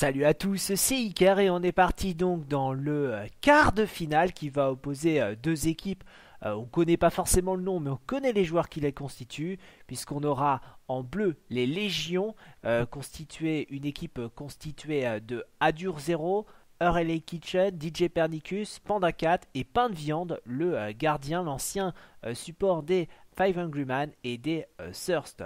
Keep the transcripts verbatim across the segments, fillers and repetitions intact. Salut à tous, c'est Iker et on est parti donc dans le quart de finale qui va opposer deux équipes. Euh, on ne connaît pas forcément le nom mais on connaît les joueurs qui les constituent puisqu'on aura en bleu les Légions, euh, constituée, une équipe constituée de Adur zéro, R L A Kitchen, D J Pernicus, Panda Cat et Pain de Viande, le euh, gardien, l'ancien euh, support des Five Hungry Man et des euh, Thirst.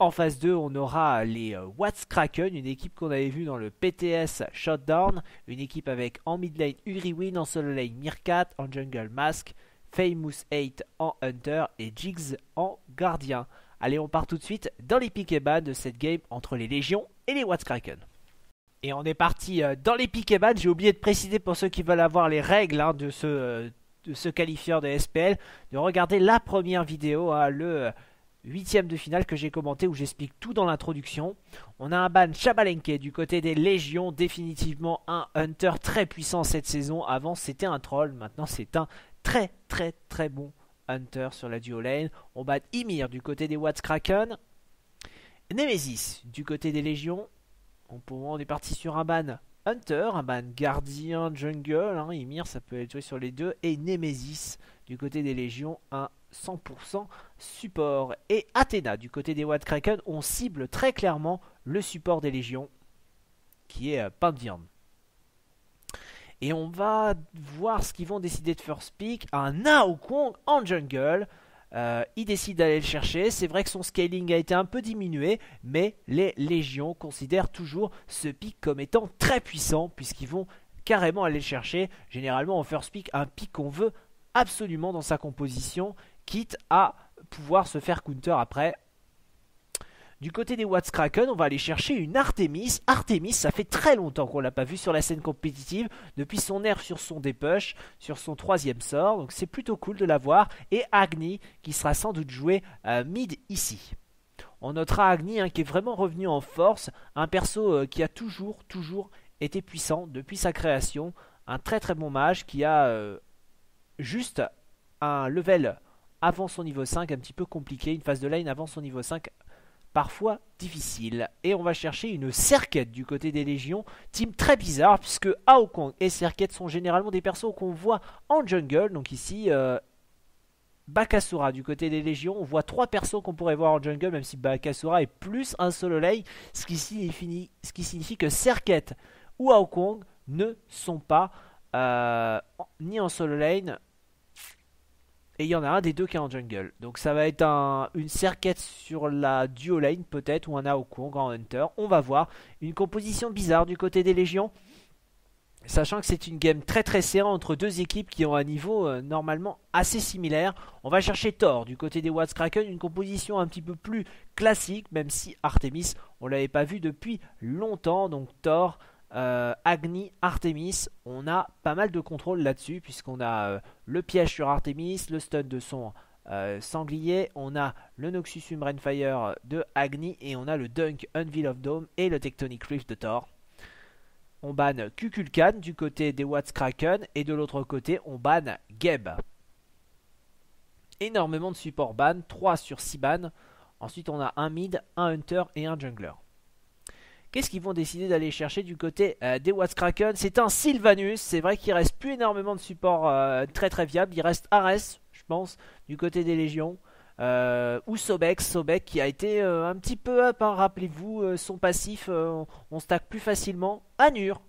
En phase deux, on aura les euh, Whats Kraken, une équipe qu'on avait vue dans le P T S Shutdown, une équipe avec en mid lane Uriwin, en solo lane Mirkat, en jungle Mask, Famous huit en Hunter et Jigs en Gardien. Allez, on part tout de suite dans les pick et ban de cette game entre les Légions et les Whats Kraken. Et on est parti euh, dans les pick et ban. J'ai oublié de préciser pour ceux qui veulent avoir les règles hein, de, ce, euh, de ce qualifieur de S P L, de regarder la première vidéo, hein, le... Euh, huitième de finale que j'ai commenté où j'explique tout dans l'introduction. On a un ban Chabalenke du côté des Légions, définitivement un Hunter très puissant cette saison. Avant c'était un troll, maintenant c'est un très très très bon Hunter sur la duo lane. On bat Ymir du côté des Whats Kraken, Nemesis du côté des Légions. On, on est parti sur un ban Hunter, un ban gardien jungle, hein. Ymir ça peut être joué sur les deux, et Nemesis du côté des Légions, un cent pour cent support. Et Athéna du côté des Whats Kraken, on cible très clairement le support des Légions qui est euh, Pain de Viande. Et on va voir ce qu'ils vont décider de first pick. Un Naokong en jungle, euh, il décide d'aller le chercher. C'est vrai que son scaling a été un peu diminué, mais les Légions considèrent toujours ce pick comme étant très puissant puisqu'ils vont carrément aller le chercher. Généralement en first pick, un pick qu'on veut absolument dans sa composition, quitte à pouvoir se faire counter après. Du côté des Whats Kraken, on va aller chercher une Artemis. Artemis, ça fait très longtemps qu'on l'a pas vu sur la scène compétitive, depuis son air sur son dépush, sur son troisième sort, donc c'est plutôt cool de la voir. Et Agni, qui sera sans doute joué euh, mid ici. On notera Agni hein, qui est vraiment revenu en force, un perso euh, qui a toujours, toujours été puissant depuis sa création, un très très bon mage qui a euh, juste un level avant son niveau cinq un petit peu compliqué, une phase de lane avant son niveau cinq parfois difficile. Et on va chercher une Serqet du côté des Légions, team très bizarre puisque Ao Kuang et Serqet sont généralement des persos qu'on voit en jungle. Donc ici euh, Bakasura du côté des Légions, on voit trois persos qu'on pourrait voir en jungle, même si Bakasura est plus un solo lane, ce qui signifie, ce qui signifie que Serqet ou Ao Kuang ne sont pas euh, ni en solo lane. Et il y en a un des deux qui est en jungle. Donc ça va être un, une Serqet sur la duo lane peut-être, ou un Haukong en Hunter. On va voir une composition bizarre du côté des Légions, sachant que c'est une game très très serrée entre deux équipes qui ont un niveau euh, normalement assez similaire. On va chercher Thor du côté des Whats Kraken, une composition un petit peu plus classique, même si Artemis on l'avait pas vu depuis longtemps. Donc Thor, Euh, Agni, Artemis, on a pas mal de contrôle là-dessus puisqu'on a euh, le piège sur Artemis, le stun de son euh, sanglier, on a le Noxus Humbrand Fire de Agni et on a le Dunk Anvil of Dome et le Tectonic Rift de Thor. On banne Kukulkan du côté des Whats Kraken et de l'autre côté on banne Geb. Énormément de support ban, trois sur six ban. Ensuite on a un mid, un hunter et un jungler. Qu'est-ce qu'ils vont décider d'aller chercher du côté euh, des Whats Kraken? C'est un Sylvanus, c'est vrai qu'il reste plus énormément de support euh, très très viable, il reste Ares, je pense, du côté des Légions, euh, ou Sobek, Sobek qui a été euh, un petit peu up, hein, rappelez-vous, euh, son passif, euh, on stack plus facilement. Anhur,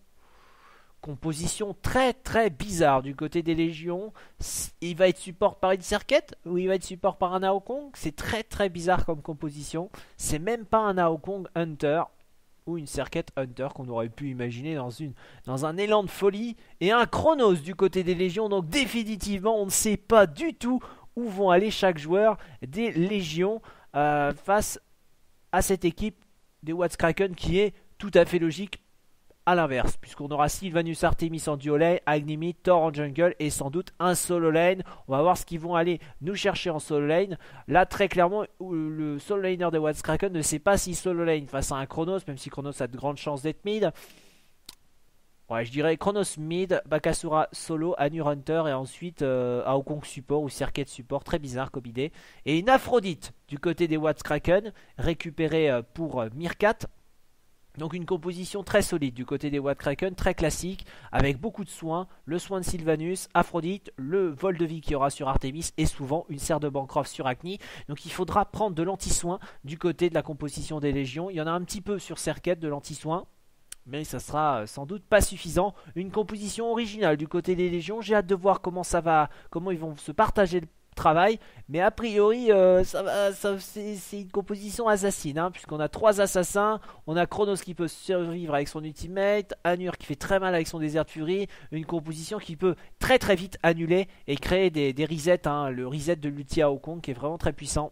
composition très très bizarre du côté des Légions, il va être support par une Serqet ou il va être support par un Naokong, c'est très très bizarre comme composition, c'est même pas un Naokong Hunter, ou une Serqet Hunter qu'on aurait pu imaginer dans, une, dans un élan de folie. Et un Chronos du côté des Légions. Donc définitivement on ne sait pas du tout où vont aller chaque joueur des Légions euh, face à cette équipe des Whats Kraken qui est tout à fait logique à l'inverse, puisqu'on aura Sylvanus, Artemis en duo lane, Agnimi, Thor en jungle et sans doute un solo lane. On va voir ce qu'ils vont aller nous chercher en solo lane. Là très clairement le solo laner des Whats Kraken ne sait pas si solo lane face à un Chronos, même si Chronos a de grandes chances d'être mid. Ouais, je dirais Chronos mid, Bakasura solo, Anhur Hunter et ensuite euh, Haukong support ou Serqet support, très bizarre comme idée. Et une Aphrodite du côté des Whats Kraken récupérée euh, pour euh, Mirkat. Donc une composition très solide du côté des Whats Kraken, très classique, avec beaucoup de soins, le soin de Sylvanus, Aphrodite, le vol de vie qu'il y aura sur Artemis et souvent une serre de Bancroft sur Agni. Donc il faudra prendre de l'anti-soin du côté de la composition des Légions. Il y en a un petit peu sur Serqet de l'anti-soin, mais ça sera sans doute pas suffisant. Une composition originale du côté des Légions, j'ai hâte de voir comment ça va, comment ils vont se partager le travail, mais a priori euh, ça, ça, c'est une composition assassine, hein, puisqu'on a trois assassins, on a Chronos qui peut survivre avec son ultimate, Anhur qui fait très mal avec son désert de furie, une composition qui peut très très vite annuler et créer des, des resets, hein, le reset de l'ulti à Haukong qui est vraiment très puissant.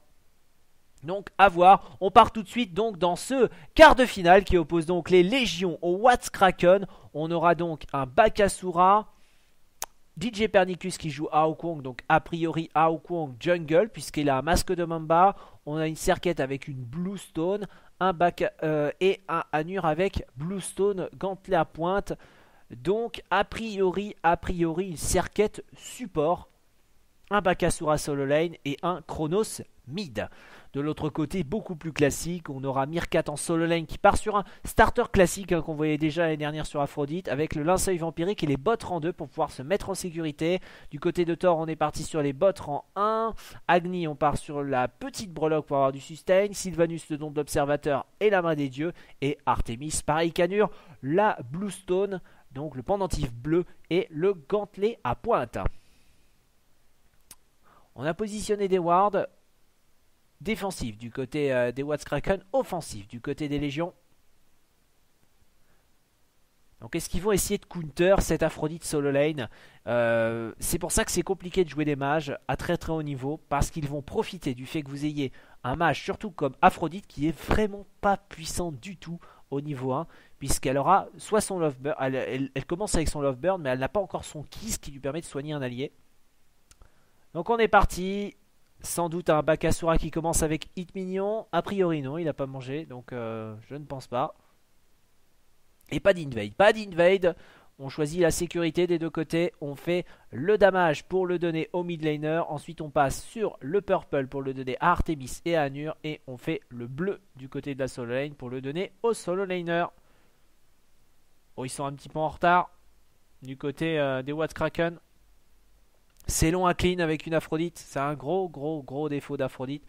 Donc à voir, on part tout de suite donc dans ce quart de finale qui oppose donc les Légions aux Whats Kraken. On aura donc un Bakasura, D J Pernicus qui joue Ao Kuang, donc a priori Ao Kuang jungle puisqu'il a un masque de Mamba. On a une Serqet avec une Bluestone, un bac euh, et un Anhur avec Bluestone gantelet à pointe. Donc a priori, a priori une Serqet support, un Bakasura solo lane et un Chronos mid. De l'autre côté, beaucoup plus classique, on aura Mirkat en solo lane qui part sur un starter classique, hein, qu'on voyait déjà l'année dernière sur Aphrodite, avec le linceul vampirique et les bots rang deux pour pouvoir se mettre en sécurité. Du côté de Thor, on est parti sur les bots rang un. Agni, on part sur la petite breloque pour avoir du sustain. Sylvanus, le don de l'observateur et la main des dieux. Et Artemis, pareil qu'Anhur, la Bluestone, donc le pendentif bleu et le gantelet à pointe. On a positionné des wards défensif du côté euh, des Whats Kraken, offensif du côté des Légions. Donc est-ce qu'ils vont essayer de counter cette Aphrodite solo lane? euh, C'est pour ça que c'est compliqué de jouer des mages à très très haut niveau, parce qu'ils vont profiter du fait que vous ayez un mage surtout comme Aphrodite qui est vraiment pas puissant du tout au niveau un, puisqu'elle aura soit son love burn, elle, elle, elle commence avec son love burn mais elle n'a pas encore son kiss qui lui permet de soigner un allié. Donc on est parti. Sans doute un Bakasura qui commence avec Hit Mignon. A priori non, il n'a pas mangé, donc euh, je ne pense pas. Et pas d'invade, pas d'invade. On choisit la sécurité des deux côtés. On fait le damage pour le donner au mid laner. Ensuite on passe sur le purple pour le donner à Artemis et à Anhur. Et on fait le bleu du côté de la solo lane pour le donner au solo laner. Oh, ils sont un petit peu en retard du côté euh, des Whats Kraken. C'est long à clean avec une Aphrodite, c'est un gros gros gros défaut d'Aphrodite.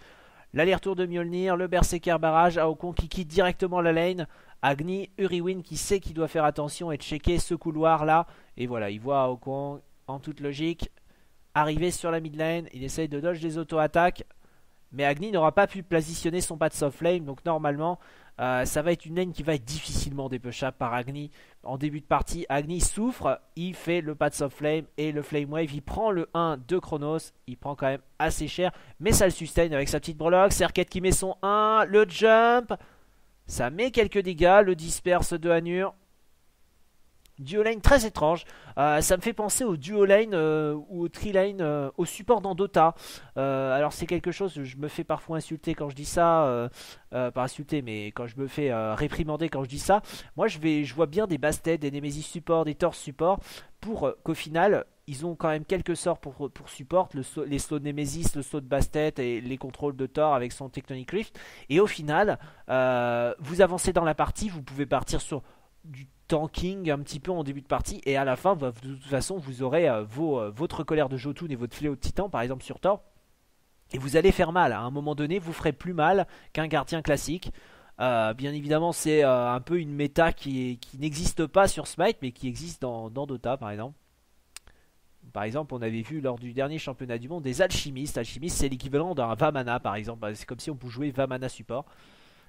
L'aller-retour de Mjolnir, le Berserker barrage, Haukong qui quitte directement la lane, Agni, Uriwin qui sait qu'il doit faire attention et checker ce couloir là. Et voilà, il voit Haukong en toute logique arriver sur la mid lane, il essaye de dodge les auto-attaques. Mais Agni n'aura pas pu positionner son Path of Flame, donc normalement euh, ça va être une lane qui va être difficilement dépêchable par Agni. En début de partie, Agni souffre, il fait le Path of Flame et le Flame Wave, il prend le un de Chronos, il prend quand même assez cher, mais ça le sustain avec sa petite breloque. Serqet qui met son un, le jump, ça met quelques dégâts, le disperse de Anhur. Duo lane très étrange, euh, ça me fait penser au duo lane euh, ou au tri lane, euh, au support dans Dota. Euh, alors c'est quelque chose, je me fais parfois insulter quand je dis ça, euh, euh, pas insulter mais quand je me fais euh, réprimander quand je dis ça. Moi je, vais, je vois bien des Bastet, des Nemesis support, des Thor support, pour euh, qu'au final ils ont quand même quelques sorts pour, pour support, le saut, les sauts de Nemesis, le saut de Bastet et les contrôles de Thor avec son Tectonic Rift. Et au final, euh, vous avancez dans la partie, vous pouvez partir sur du tanking un petit peu en début de partie, et à la fin bah, de toute façon vous aurez euh, vos, euh, votre colère de Jotun et votre fléau de titan par exemple sur Thor, et vous allez faire mal à un moment donné, vous ferez plus mal qu'un gardien classique. euh, bien évidemment c'est euh, un peu une méta qui, qui n'existe pas sur Smite mais qui existe dans, dans Dota par exemple. Par exemple, on avait vu lors du dernier championnat du monde des alchimistes. Alchimistes, c'est l'équivalent d'un Vamana par exemple, c'est comme si on pouvait jouer Vamana support.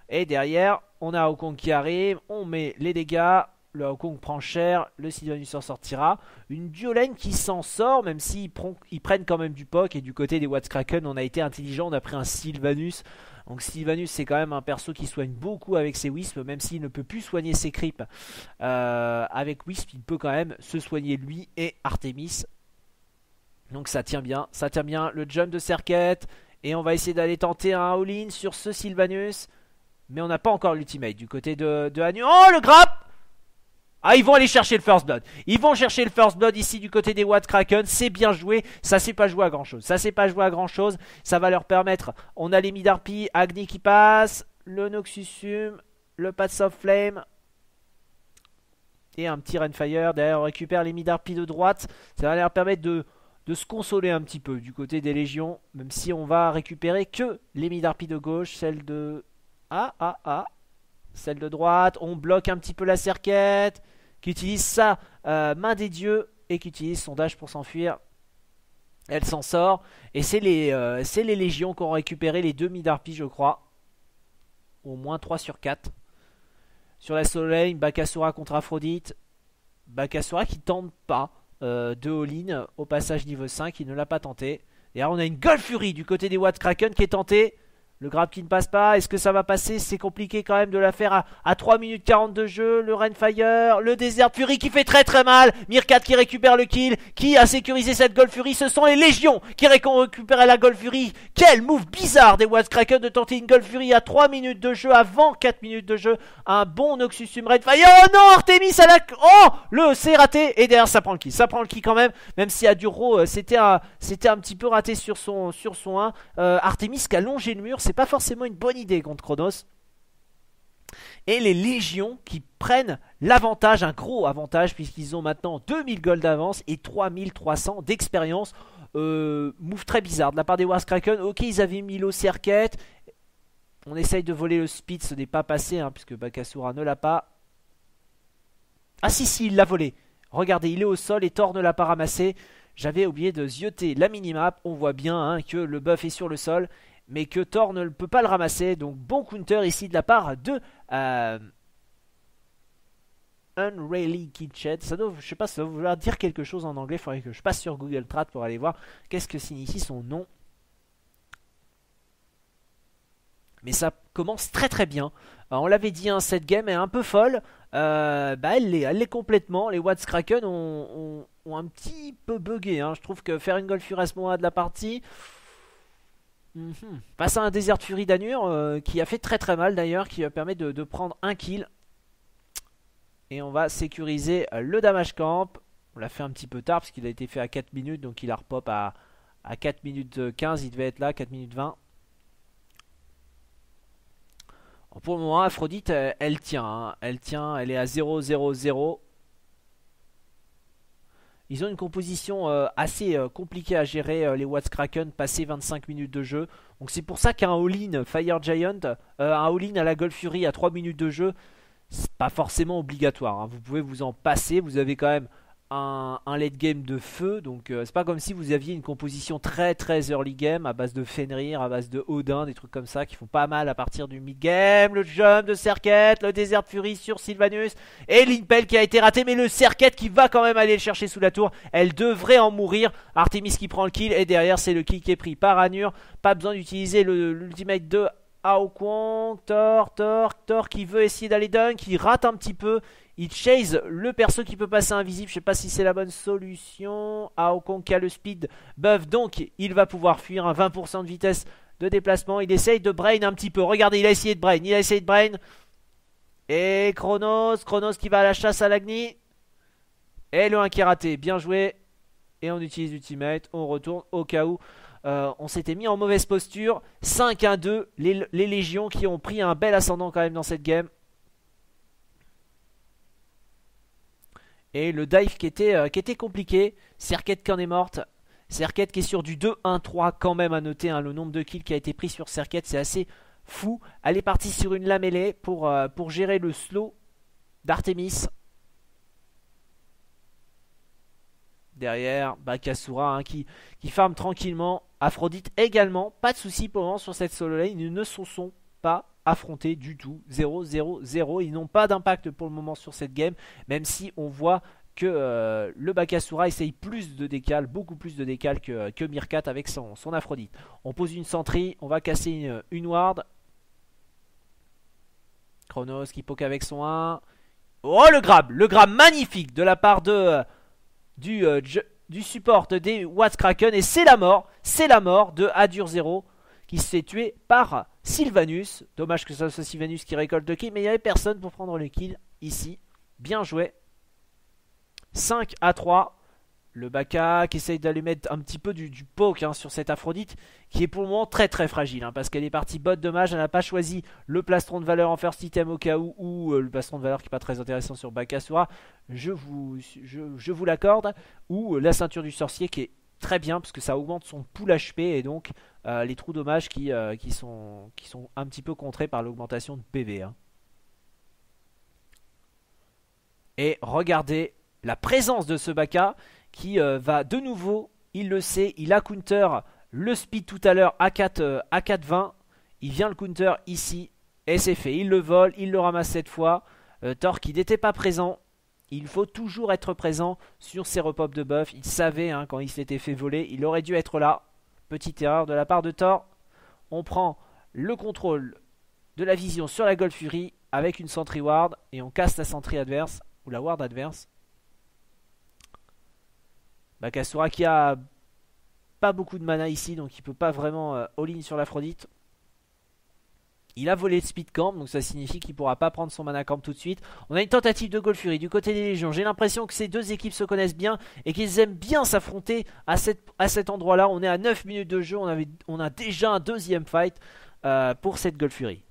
Et derrière on a Haukong qui arrive, on met les dégâts. Le Haukong prend cher, le Sylvanus s'en sortira. Une duo lane qui s'en sort, même s'ils prennent quand même du poke. Et du côté des Whats Kraken, on a été intelligent, on a pris un Sylvanus. Donc Sylvanus, c'est quand même un perso qui soigne beaucoup avec ses Wisps, même s'il ne peut plus soigner ses creeps. Euh, avec Wisp, il peut quand même se soigner lui et Artemis. Donc ça tient bien, ça tient bien. Le jump de Serqet, et on va essayer d'aller tenter un all-in sur ce Sylvanus. Mais on n'a pas encore l'ultimate du côté de, de Anhur. Oh, le grappe! Ah, ils vont aller chercher le first blood. Ils vont chercher le first blood ici du côté des Whats Kraken. C'est bien joué. Ça s'est pas joué à grand chose. Ça s'est pas joué à grand chose. Ça va leur permettre. On a les mid-harpies. Agni qui passe. Le Noxusum. Le Path of Flame. et un petit Rainfire. Derrière on récupère les mid-harpies de droite, ça va leur permettre de, de se consoler un petit peu du côté des légions, même si on va récupérer que les mid-harpies de gauche, celle de... Ah ah ah, celle de droite, on bloque un petit peu la Serqet, qui utilise sa euh, main des dieux et qui utilise son dash pour s'enfuir. Elle s'en sort, et c'est les, euh, les légions qui ont récupéré les deux mid-harpies je crois, au moins trois sur quatre. Sur la soleil, Bakasura contre Aphrodite. Bakasura qui tente pas euh, de all-in au passage niveau cinq, il ne l'a pas tenté. Et là on a une Gold Fury du côté des Whats Kraken qui est tentée. Le grab qui ne passe pas, est-ce que ça va passer? C'est compliqué quand même de la faire à, à trois minutes quarante de jeu. Le Rainfire, le Desert Fury qui fait très très mal. Mirkat qui récupère le kill, qui a sécurisé cette Gold Fury. Ce sont les Légions qui récupèrent la Gold Fury. Quel move bizarre des Whats Kraken de tenter une Gold Fury à trois minutes de jeu, avant quatre minutes de jeu. Un bon Noxus Sum Rainfire. Oh non, Artemis à la... Oh, le c'est raté. Et derrière ça prend le kill, ça prend le kill quand même. Même si Adur zéro euh, c'était un, un petit peu raté sur son, sur son un. Euh, Artemis qui a longé le mur, c'est pas forcément une bonne idée contre Chronos. Et les légions qui prennent l'avantage, un gros avantage, puisqu'ils ont maintenant deux mille gold d'avance et trois mille trois cents d'expérience. Euh, move très bizarre de la part des Whats Kraken. Ok, ils avaient mis l'eau Serqet. On essaye de voler le speed, ce n'est pas passé, hein, puisque Bakasura ne l'a pas. Ah si, si, il l'a volé. Regardez, il est au sol et Thor ne l'a pas ramassé. J'avais oublié de zioter la minimap. On voit bien hein, que le buff est sur le sol, mais que Thor ne peut pas le ramasser. Donc bon counter ici de la part de euh, R L A Kitchen. Ça doit, je sais pas, ça doit vouloir dire quelque chose en anglais. Il faudrait que je passe sur Google Trad pour aller voir qu'est-ce que signifie son nom. Mais ça commence très très bien. Alors, on l'avait dit, hein, cette game est un peu folle. Euh, bah, elle l'est, elle l'est complètement. Les Whats Kraken ont, ont, ont un petit peu bugué. Hein. Je trouve que faire une Gold Fury à ce moment-là de la partie... Mm-hmm. Face à un Desert Fury d'Anhur euh, qui a fait très très mal d'ailleurs, qui permet de, de prendre un kill. Et on va sécuriser le damage camp. On l'a fait un petit peu tard parce qu'il a été fait à quatre minutes, donc il a repop à, à quatre minutes quinze. Il devait être là, quatre minutes vingt. Alors pour le moment, Aphrodite elle, elle tient, hein. Elle tient, elle est à zéro zéro zéro. Ils ont une composition euh, assez euh, compliquée à gérer, euh, les Whats Kraken, passé vingt-cinq minutes de jeu. Donc c'est pour ça qu'un all-in Fire Giant, euh, un all-in à la Gold Fury à trois minutes de jeu, c'est pas forcément obligatoire. Hein. Vous pouvez vous en passer, vous avez quand même un, un late game de feu. Donc euh, c'est pas comme si vous aviez une composition très très early game, à base de Fenrir, à base de Odin, des trucs comme ça qui font pas mal à partir du mid-game. Le jump de Serqet, le Desert Fury sur Sylvanus, et l'Impel qui a été raté, mais le Serqet qui va quand même aller le chercher sous la tour. Elle devrait en mourir. Artemis qui prend le kill, et derrière c'est le kill qui est pris par Anhur. Pas besoin d'utiliser l'ultimate de Ao Kuang. Thor, Thor, Thor qui veut essayer d'aller dunk, qui rate un petit peu. Il chase le perso qui peut passer invisible. Je sais pas si c'est la bonne solution. Haukong qui a le speed buff, donc il va pouvoir fuir, hein, vingt pour cent de vitesse de déplacement. Il essaye de brain un petit peu. Regardez, il a essayé de brain. Il a essayé de brain. Et Chronos. Chronos qui va à la chasse à l'Agni. Et le un qui est raté. Bien joué. Et on utilise l'ultimate. On retourne au cas où. Euh, on s'était mis en mauvaise posture. cinq un deux. Les, les légions qui ont pris un bel ascendant quand même dans cette game. Et le dive qui était, euh, qui était compliqué. Serqet qui en est morte. Serqet qui est sur du deux un trois quand même à noter. Hein, le nombre de kills qui a été pris sur Serqet, c'est assez fou. Elle est partie sur une lamellée pour, euh, pour gérer le slow d'Artemis. Derrière, Bakasura hein, qui, qui farm tranquillement. Aphrodite également. Pas de soucis pour le moment sur cette solo lane. Ils ne se sont pas affrontés du tout, zéro zéro zéro, ils n'ont pas d'impact pour le moment sur cette game, même si on voit que euh, le Bakasura essaye plus de décale, beaucoup plus de décale que, que Mirkat avec son, son Aphrodite. On pose une sentry, on va casser une, une ward. Chronos qui poke avec son un. Oh le grab, le grab magnifique de la part de euh, du, euh, du support des Whats Kraken, et c'est la mort, c'est la mort de Adur zéro qui s'est tué par Sylvanus. Dommage que ce soit Sylvanus qui récolte le kill, mais il n'y avait personne pour prendre le kill ici. Bien joué. cinq à trois. Le Baka qui essaye d'aller mettre un petit peu du, du poke hein, sur cette Aphrodite qui est pour le moment très très fragile hein, parce qu'elle est partie botte de mage, elle n'a pas choisi le plastron de valeur en first item au cas où ou euh, le plastron de valeur qui n'est pas très intéressant sur Bakasura, je vous, je, je vous l'accorde, ou euh, la ceinture du sorcier qui est très bien parce que ça augmente son pool H P et donc euh, les trous dommages qui, euh, qui, sont, qui sont un petit peu contrés par l'augmentation de P V. Hein. Et regardez la présence de ce Baka qui euh, va de nouveau, il le sait, il a counter le speed tout à l'heure à quatre vingt, il vient le counter ici, et c'est fait, il le vole, il le ramasse cette fois, euh, Thor qui n'était pas présent, il faut toujours être présent sur ses repop de buff, il savait hein, quand il s'était fait voler, il aurait dû être là, petite erreur de la part de Thor, on prend le contrôle de la vision sur la Gold Fury avec une sentry ward, et on casse la sentry adverse, ou la ward adverse. Bakasura qui a pas beaucoup de mana ici, donc il peut pas vraiment euh, all-in sur l'Aphrodite. Il a volé le speed camp, donc ça signifie qu'il pourra pas prendre son mana camp tout de suite. On a une tentative de Gold Fury du côté des Légions. J'ai l'impression que ces deux équipes se connaissent bien et qu'ils aiment bien s'affronter à, à cet endroit-là. On est à neuf minutes de jeu, on, avait, on a déjà un deuxième fight euh, pour cette Gold Fury.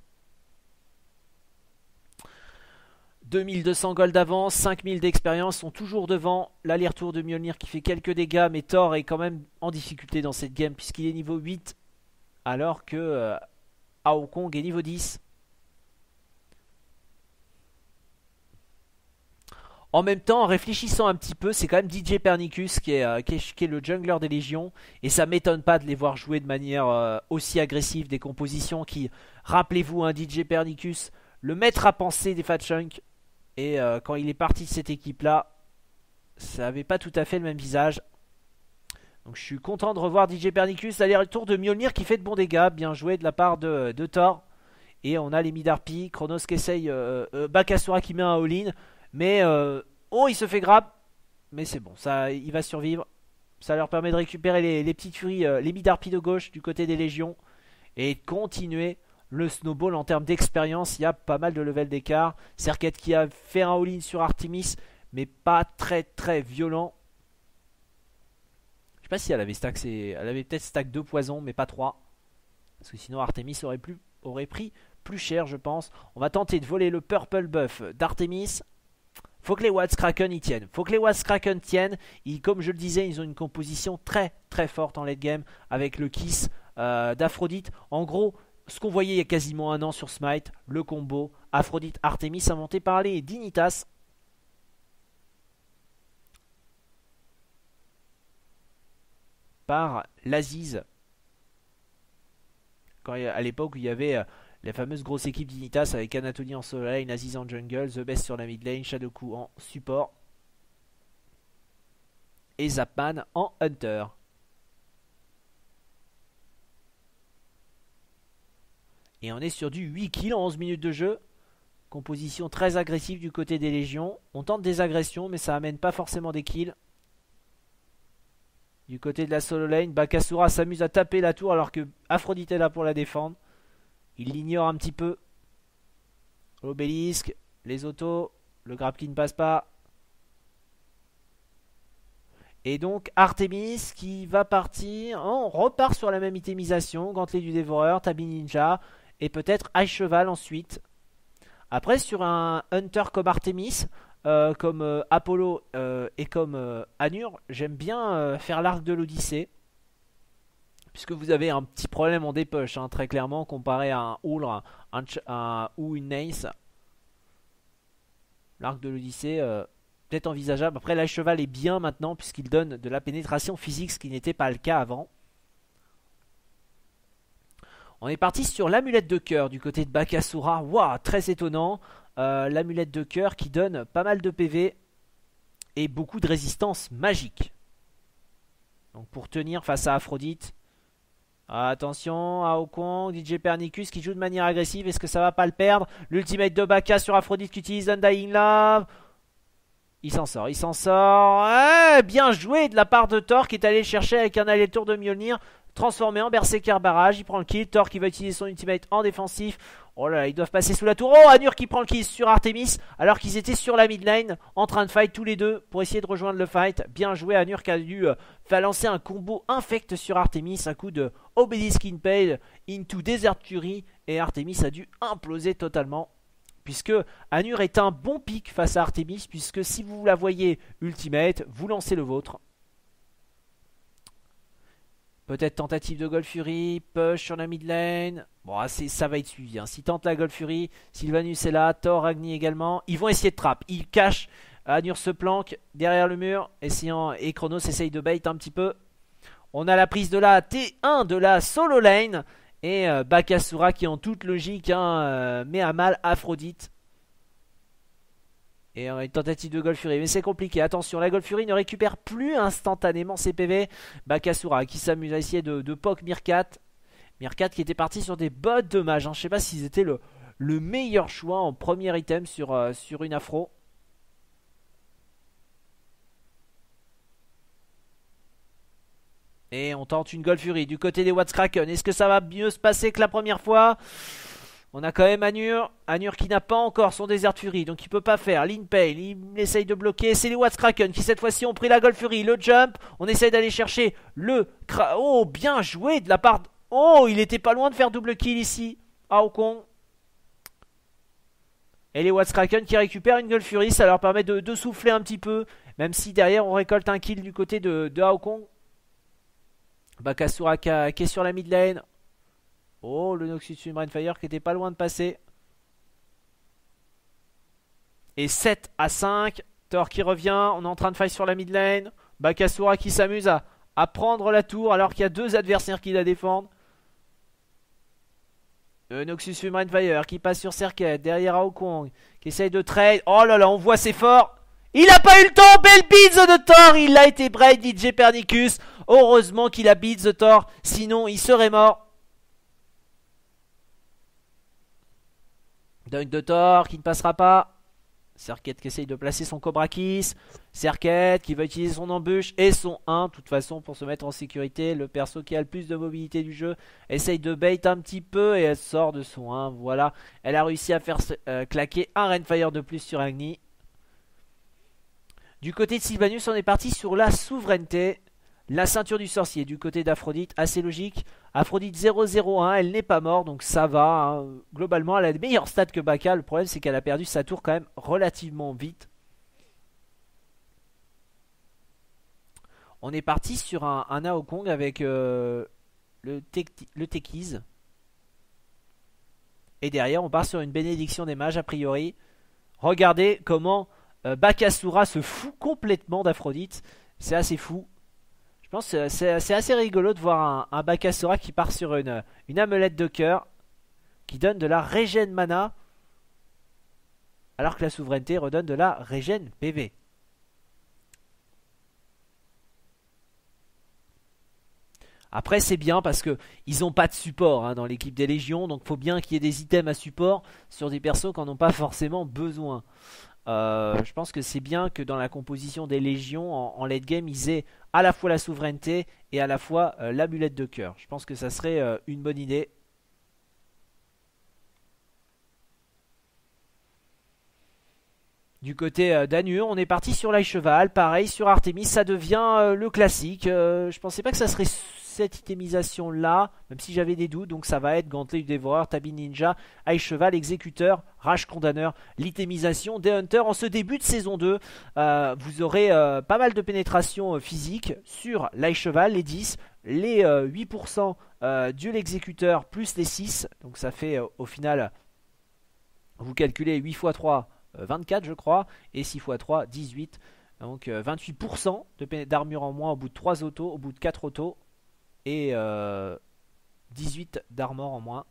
deux mille deux cents gold d'avance, cinq mille d'expérience, sont toujours devant l'aller-retour de Mjolnir qui fait quelques dégâts, mais Thor est quand même en difficulté dans cette game puisqu'il est niveau huit alors que euh, Ao Kuang est niveau dix. En même temps, en réfléchissant un petit peu, c'est quand même D J Pernicus qui est, euh, qui, est, qui est le jungler des Légions. Et ça m'étonne pas de les voir jouer de manière euh, aussi agressive des compositions qui, rappelez-vous, hein, D J Pernicus, le maître à penser des Fat Chunk. Et euh, quand il est parti de cette équipe-là, ça n'avait pas tout à fait le même visage. Donc je suis content de revoir D J Pernicus. Aller-retour de Mjolnir qui fait de bons dégâts. Bien joué de la part de, de Thor. Et on a les Midarpi. Chronos qui essaye. Euh, euh, Bakasura qui met un all-in. Mais euh, oh, il se fait grab. Mais c'est bon, ça, il va survivre. Ça leur permet de récupérer les, les petites furies, euh, les Midarpi de gauche du côté des Légions. Et continuer le snowball en termes d'expérience, il y a pas mal de level d'écart. Serqet qui a fait un all-in sur Artemis, mais pas très très violent. Je sais pas si elle avait stack, elle avait peut-être stack deux poisons, mais pas trois. Parce que sinon Artemis aurait, plus... aurait pris plus cher, je pense. On va tenter de voler le purple buff d'Artemis. Faut que les Whats Kraken y tiennent. Faut que les Whats Kraken tiennent. Ils, comme je le disais, ils ont une composition très très forte en late game avec le kiss euh, d'Aphrodite. En gros, ce qu'on voyait il y a quasiment un an sur Smite, le combo Aphrodite-Artemis inventé par les Dignitas. Par l'Aziz. À l'époque où il y avait euh, la fameuse grosse équipe Dignitas avec Anatoly en solo lane, Aziz en jungle, The Best sur la mid lane, Shadoku en support. Et Zapman en hunter. Et on est sur du huit kills en onze minutes de jeu. Composition très agressive du côté des Légions. On tente des agressions, mais ça amène pas forcément des kills. Du côté de la solo lane, Bakasura s'amuse à taper la tour alors que Aphrodite est là pour la défendre. Il l'ignore un petit peu. L'obélisque, les autos, le grab qui ne passe pas. Et donc Artemis qui va partir. On repart sur la même itemisation. Gantelet du dévoreur, Tabi Ninja. Et peut-être Aïe Cheval ensuite. Après, sur un Hunter comme Artemis, euh, comme euh, Apollo euh, et comme euh, Anhur, j'aime bien euh, faire l'arc de l'Odyssée. Puisque vous avez un petit problème en dépush, hein, très clairement, comparé à un Oul un, un, un, ou une Nace. L'arc de l'Odyssée, euh, peut-être envisageable. Après, l'Aïe Cheval est bien maintenant, puisqu'il donne de la pénétration physique, ce qui n'était pas le cas avant. On est parti sur l'amulette de cœur du côté de Bakasura. Waouh, très étonnant. Euh, l'amulette de cœur qui donne pas mal de P V et beaucoup de résistance magique. Donc pour tenir face à Aphrodite. Attention à Ao Kuang, D J Pernicus qui joue de manière agressive. Est-ce que ça va pas le perdre? L'ultimate de Baka sur Aphrodite qui utilise Undying Love. Il s'en sort, il s'en sort. Ah, bien joué de la part de Thor qui est allé chercher avec un aller-retour de Mjolnir. transformé en berserker barrage. Il prend le kill. Thor qui va utiliser son ultimate en défensif. Oh là là, ils doivent passer sous la tour. Oh, Anhur qui prend le kill sur Artemis alors qu'ils étaient sur la midlane en train de fight tous les deux pour essayer de rejoindre le fight. Bien joué, Anhur qui a dû euh, faire lancer un combo infect sur Artemis. Un coup de Obelisk Impale into Desert Fury et Artemis a dû imploser totalement. Puisque Anhur est un bon pick face à Artemis, puisque si vous la voyez ultimate, vous lancez le vôtre. Peut-être tentative de Gold Fury, push sur la mid lane. Bon, ça va être suivi. Hein. Si tente la Gold Fury, Sylvanus est là, Thor, Agni également. Ils vont essayer de trap. Ils cachent. Anhur se planque derrière le mur, essayant, et Chronos essaye de bait un petit peu. On a la prise de la T un de la solo lane. Et euh, Bakasura qui en toute logique hein, euh, met à mal Aphrodite. Et euh, une tentative de Gold Fury. Mais c'est compliqué. Attention, la Gold Fury ne récupère plus instantanément ses P V. Bakasura qui s'amuse à essayer de, de poke Mirkat. Mirkat qui était parti sur des bots de mage. Hein. Je ne sais pas si c'était le, le meilleur choix en premier item sur, euh, sur une Afro. Et on tente une Gold Fury du côté des Whats Kraken. Est-ce que ça va mieux se passer que la première fois? On a quand même Anhur. Anhur qui n'a pas encore son Desert Fury. Donc il ne peut pas faire. L'Impale, il essaye de bloquer. C'est les Whats Kraken qui cette fois-ci ont pris la Gold Fury. Le jump. On essaye d'aller chercher le... Oh, bien joué de la part... Oh, il était pas loin de faire double kill ici. Haukong. Et les Whats Kraken qui récupèrent une Gold Fury. Ça leur permet de, de souffler un petit peu. Même si derrière on récolte un kill du côté de, de Haukong. Bakasura qui est sur la mid lane. Oh, le Noxus Brainfire qui était pas loin de passer. Et sept à cinq. Thor qui revient. On est en train de fight sur la mid lane. Bakasura qui s'amuse à, à prendre la tour alors qu'il y a deux adversaires qui la défendent. Le Noxus Brainfire qui passe sur Serqet. Derrière Haukong qui essaye de trade. Oh là là, on voit, c'est fort. Il n'a pas eu le temps, belle beat de Thor. Il a été brave, D J Pernicus. Heureusement qu'il a beat the Thor, sinon il serait mort. Dunk de Thor qui ne passera pas. Serqet qui essaye de placer son Cobra Kiss. Serqet qui va utiliser son embûche et son un. De toute façon, pour se mettre en sécurité, le perso qui a le plus de mobilité du jeu essaye de bait un petit peu et elle sort de son un. Voilà, elle a réussi à faire euh, claquer un Rainfire de plus sur Agni. Du côté de Sylvanus, on est parti sur la souveraineté, la ceinture du sorcier. Du côté d'Aphrodite, assez logique. Aphrodite zéro zéro un, elle n'est pas morte, donc ça va. Hein. Globalement, elle a de meilleurs stats que Baka. Le problème, c'est qu'elle a perdu sa tour quand même relativement vite. On est parti sur un, un Naokong avec euh, le Tekiz. Et derrière, on part sur une bénédiction des mages, a priori. Regardez comment... Bakasura se fout complètement d'Aphrodite. C'est assez fou. Je pense que c'est assez rigolo de voir un, un Bakasura qui part sur une, une amelette de cœur qui donne de la régène mana alors que la souveraineté redonne de la régène P V. Après c'est bien parce que ils n'ont pas de support hein, dans l'équipe des Légions, donc faut bien qu'il y ait des items à support sur des persos qui n'en ont pas forcément besoin. Euh, je pense que c'est bien que dans la composition des légions en, en late game ils aient à la fois la souveraineté et à la fois euh, l'amulette de cœur. Je pense que ça serait euh, une bonne idée. Du côté euh, d'Anhur, on est parti sur l'ail cheval. Pareil sur Artemis, ça devient euh, le classique. euh, Je pensais pas que ça serait cette itemisation là, même si j'avais des doutes. Donc ça va être gantelet du dévoreur, tabi ninja, ail cheval, exécuteur, rage condamneur, l'itémisation des hunters. En ce début de saison deux, euh, vous aurez euh, pas mal de pénétration euh, physique sur l'ail cheval, les dix, les euh, huit pour cent euh, du l'exécuteur plus les six. Donc ça fait euh, au final, vous calculez huit fois trois, euh, vingt-quatre je crois, et six fois trois, dix-huit. Donc euh, vingt-huit pour cent d'armure en moins au bout de trois autos, au bout de quatre autos. Et euh, dix-huit d'armor en moins.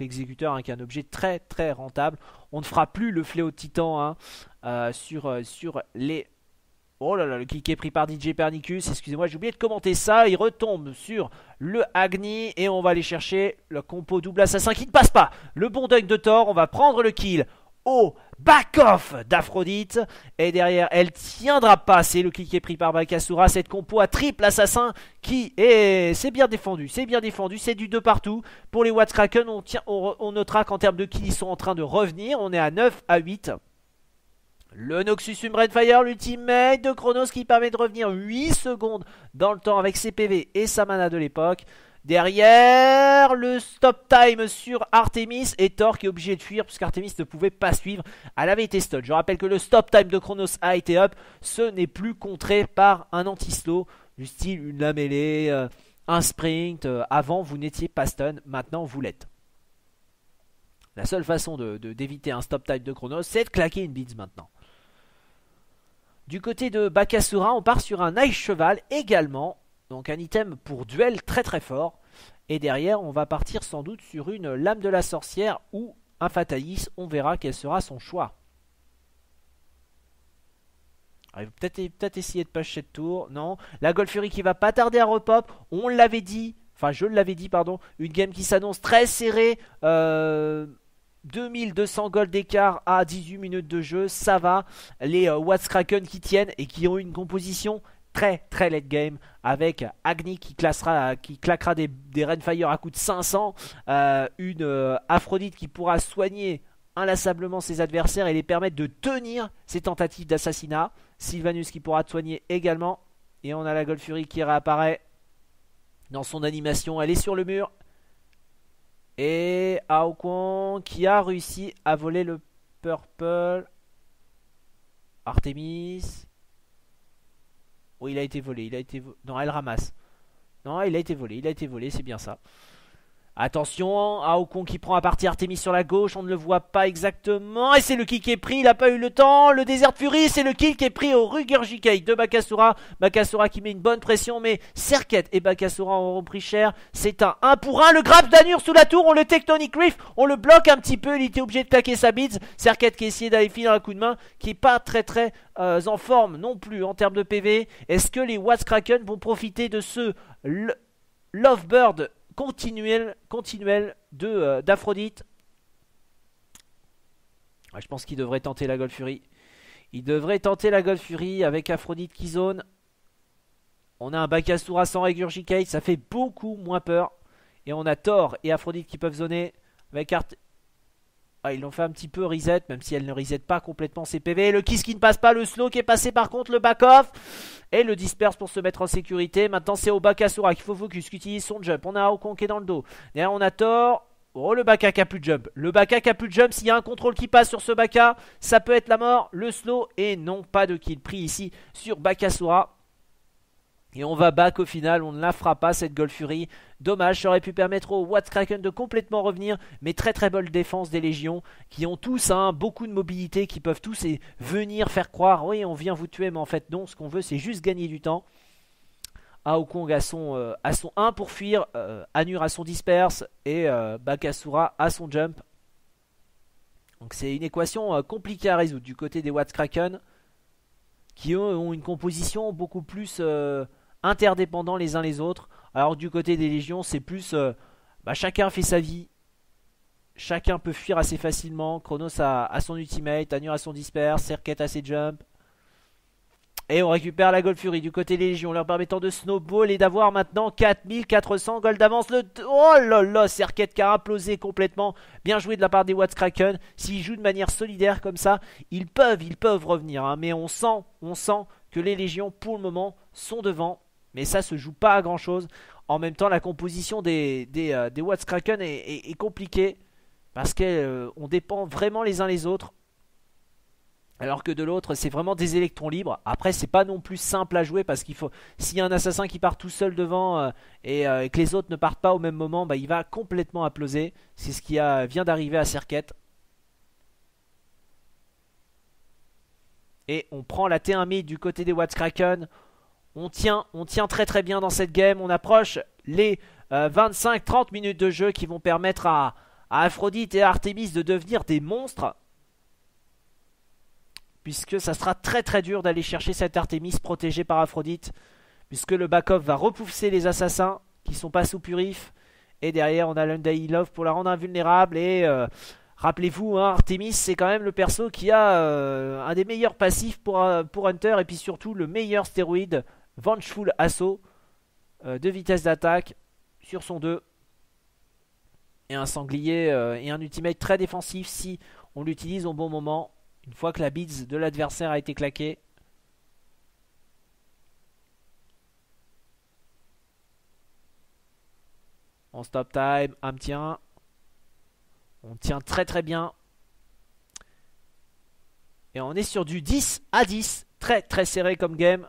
L'exécuteur hein, qui est un objet très très rentable. On ne fera plus le fléau de titan hein, euh, sur, euh, sur les... Oh là là, le cliquet pris par D J Pernicus. Excusez-moi, j'ai oublié de commenter ça. Il retombe sur le Agni. Et on va aller chercher le compo double assassin qui ne passe pas. Le bon dunk de Thor. On va prendre le kill. au back-off d'Aphrodite. Et derrière, elle tiendra pas. C'est le cliquet pris par Bakasura. Cette compo à triple assassin qui est... C'est bien défendu. C'est bien défendu. C'est du deux partout. Pour les Whats Kraken, on, tient... on... on notera qu'en termes de kills, ils sont en train de revenir. On est à neuf à huit. Le Noxus Umbra Fire, l'ultimate de Chronos qui permet de revenir huit secondes dans le temps avec ses P V et sa mana de l'époque. Derrière, le stop time sur Artemis et Thor qui est obligé de fuir parce qu'Artemis ne pouvait pas suivre. Elle avait été stun. Je rappelle que le stop time de Chronos a été up. Ce n'est plus contré par un anti-slow du style une lamellée, euh, un sprint. Euh, avant, vous n'étiez pas stun. Maintenant, vous l'êtes. La seule façon de, de, d'éviter un stop time de Chronos, c'est de claquer une blitz maintenant. Du côté de Bakasura, on part sur un Ice Cheval également. Donc un item pour duel très très fort. Et derrière, on va partir sans doute sur une Lame de la Sorcière ou un Fatalis. On verra quel sera son choix. Peut-être peut-être essayer de passer de tour. Non. La Gold Fury qui va pas tarder à repop. On l'avait dit. Enfin, je l'avais dit, pardon. Une game qui s'annonce très serrée. Euh... deux mille deux cents gold d'écart à dix-huit minutes de jeu, ça va. Les euh, Whats Kraken qui tiennent et qui ont une composition très très late game avec Agni qui, classera, qui claquera des, des Rainfire à coup de cinq cents, euh, une euh, Aphrodite qui pourra soigner inlassablement ses adversaires et les permettre de tenir ses tentatives d'assassinat, Sylvanus qui pourra soigner également, et on a la Gold Fury qui réapparaît dans son animation, elle est sur le mur. Et Ao Kuang qui a réussi à voler le purple. Artemis. Oh, il a été volé. Il a été vo... Non, elle ramasse. Non, il a été volé. Il a été volé, c'est bien ça. Attention, Ao Kuang qui prend à partie Artemis sur la gauche. On ne le voit pas exactement. Et c'est le kill qui est pris. Il n'a pas eu le temps. Le Desert Fury, c'est le kill qui est pris au Rugurgikai de Bakasura. Bakasura qui met une bonne pression. Mais Serqet et Bakasura auront pris cher. C'est un un pour un. Le grab d'Anhur sous la tour. On le Tectonic Rift. On le bloque un petit peu. Il était obligé de claquer sa bits. Serqet qui essayait d'aller finir un coup de main. Qui n'est pas très très euh, en forme non plus en termes de P V. Est-ce que les Whats Kraken vont profiter de ce Lovebird continuel, continuel de euh, d'Aphrodite. Ouais, je pense qu'il devrait tenter la Gold Fury. Il devrait tenter la Gold Fury avec Aphrodite qui zone. On a un Bakasura sans Régurgicate, ça fait beaucoup moins peur. Et on a Thor et Aphrodite qui peuvent zoner avec Art. Ah, ils l'ont fait un petit peu reset, même si elle ne reset pas complètement ses P V. Le kiss qui ne passe pas, le slow qui est passé par contre, le back-off. Et le disperse pour se mettre en sécurité. Maintenant, c'est au Bakasura qu'il faut focus, qui utilise son jump. On a Haukong qui est dans le dos. Derrière, on a Thor. Oh, le Baka qui a plus de jump. Le Baka qui a plus de jump. S'il y a un contrôle qui passe sur ce Baka, ça peut être la mort. Le slow et non pas de kill pris ici sur Bakasura. Et on va back au final, on ne la fera pas cette Gold Fury. Dommage, ça aurait pu permettre aux Whats Kraken de complètement revenir. Mais très très bonne défense des Légions qui ont tous hein, beaucoup de mobilité, qui peuvent tous et venir faire croire. Oui, on vient vous tuer, mais en fait non, ce qu'on veut c'est juste gagner du temps. Ao Kuang a son, euh, a son un pour fuir, euh, Anhur a son disperse et euh, Bakasura a son jump. Donc c'est une équation euh, compliquée à résoudre du côté des Whats Kraken qui eux, ont une composition beaucoup plus... Euh, interdépendants les uns les autres. Alors du côté des Légions c'est plus euh, bah, chacun fait sa vie. Chacun peut fuir assez facilement. Chronos a, a son ultimate, Anhur a son disperse, Serqet a ses jump. Et on récupère la Gold Fury du côté des Légions, leur permettant de snowball et d'avoir maintenant quatre mille quatre cents gold d'avance. Le... Oh là là, Serqet qui a implosé complètement. Bien joué de la part des Whats Kraken. S'ils jouent de manière solidaire comme ça, ils peuvent, ils peuvent revenir. Hein. Mais on sent, on sent que les Légions pour le moment sont devant. Mais ça se joue pas à grand chose. En même temps la composition des, des, euh, des Whats Kraken est, est, est compliquée. Parce qu'on euh, dépend vraiment les uns les autres. Alors que de l'autre c'est vraiment des électrons libres. Après c'est pas non plus simple à jouer. Parce qu'il faut, s'il y a un assassin qui part tout seul devant euh, et, euh, et que les autres ne partent pas au même moment, bah, il va complètement imploser. C'est ce qui a, vient d'arriver à Serqet. Et on prend la T un mid du côté des Whats Kraken. On tient, on tient très très bien dans cette game. On approche les euh, vingt-cinq à trente minutes de jeu qui vont permettre à, à Aphrodite et à Artemis de devenir des monstres. Puisque ça sera très très dur d'aller chercher cette Artemis protégée par Aphrodite. Puisque le back-off va repousser les assassins qui sont pas sous purif. Et derrière on a l'Undying Love pour la rendre invulnérable. Et euh, Rappelez-vous, hein, Artemis, c'est quand même le perso qui a euh, un des meilleurs passifs pour, pour Hunter, et puis surtout le meilleur stéroïde, Vengeful Assaut, euh, de vitesse d'attaque sur son deux. Et un sanglier euh, et un ultimate très défensif si on l'utilise au bon moment, une fois que la beats de l'adversaire a été claquée. On stop time, un petit un. On tient très très bien. Et on est sur du dix à dix. Très très serré comme game.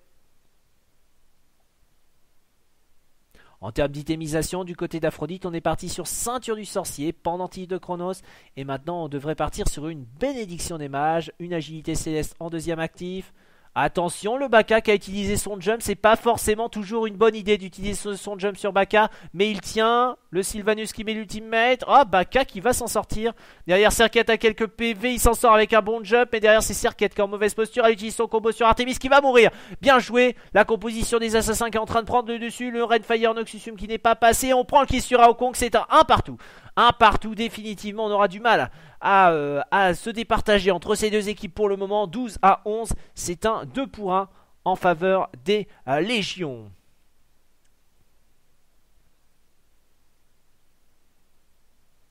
En termes d'itémisation, du côté d'Aphrodite, on est parti sur ceinture du sorcier, pendentille de Chronos. Et maintenant, on devrait partir sur une bénédiction des mages, une agilité céleste en deuxième actif. Attention, le Baka qui a utilisé son jump, c'est pas forcément toujours une bonne idée d'utiliser son jump sur Baka, mais il tient, le Sylvanus qui met l'ultimate, ah oh, Baka qui va s'en sortir, derrière Serqet à quelques P V, il s'en sort avec un bon jump, mais derrière c'est Serqet qui est en mauvaise posture, elle utilise son combo sur Artemis qui va mourir, bien joué, la composition des assassins qui est en train de prendre le dessus, le Renfire Noxusum qui n'est pas passé, on prend le kill sur Ao Kuang, c'est un un partout. Un partout, définitivement, on aura du mal à, euh, à se départager entre ces deux équipes pour le moment. douze à onze, c'est un deux pour un en faveur des euh, Légions.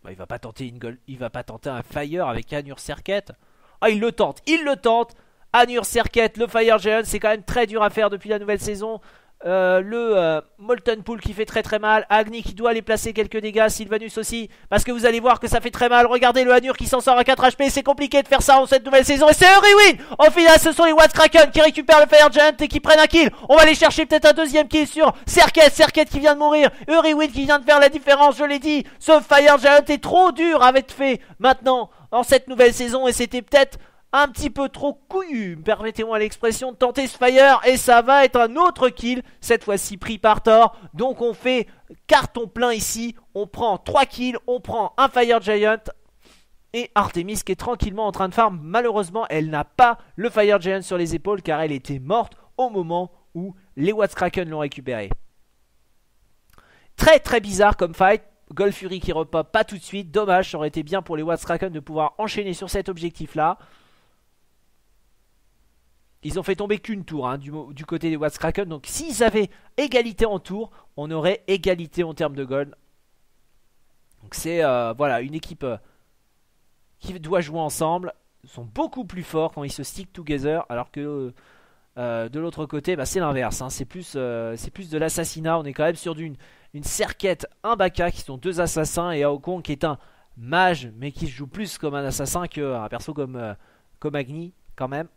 Bah, il va pas tenter une goal, il va pas tenter un fire avec Anhur Serqet. Ah, il le tente, il le tente. Anhur Serqet, le Fire Giant, c'est quand même très dur à faire depuis la nouvelle saison. Euh, le euh, Molten Pool qui fait très très mal, Agni qui doit aller placer quelques dégâts, Sylvanus aussi, parce que vous allez voir que ça fait très mal. Regardez le Anhur qui s'en sort à quatre H P, c'est compliqué de faire ça en cette nouvelle saison, et c'est Uriwin. Au final ce sont les Whats Kraken qui récupèrent le Fire Giant et qui prennent un kill. On va aller chercher peut-être un deuxième kill sur Serqet, Serqet qui vient de mourir, Uriwin qui vient de faire la différence, je l'ai dit, ce Fire Giant est trop dur à être fait maintenant en cette nouvelle saison, et c'était peut-être un petit peu trop couillu, permettez-moi l'expression, de tenter ce fire, et ça va être un autre kill, cette fois-ci pris par Thor. Donc on fait carton plein ici, on prend trois kills, on prend un Fire Giant, et Artemis qui est tranquillement en train de farm. Malheureusement elle n'a pas le Fire Giant sur les épaules, car elle était morte au moment où les Whats Kraken l'ont récupéré. Très très bizarre comme fight. Gold Fury qui repop pas tout de suite, dommage, ça aurait été bien pour les Whats Kraken de pouvoir enchaîner sur cet objectif là. Ils ont fait tomber qu'une tour hein, du, du côté des Whats Kraken. Donc s'ils avaient égalité en tour, on aurait égalité en termes de gold. Donc c'est euh, voilà, une équipe euh, qui doit jouer ensemble. Ils sont beaucoup plus forts quand ils se stick together. Alors que euh, euh, de l'autre côté, bah, c'est l'inverse. Hein, c'est plus, euh, c'est plus de l'assassinat. On est quand même sur une, une Serqet, un Baka qui sont deux assassins. Et Ao Kuang qui est un mage mais qui se joue plus comme un assassin qu'un perso comme, euh, comme Agni quand même.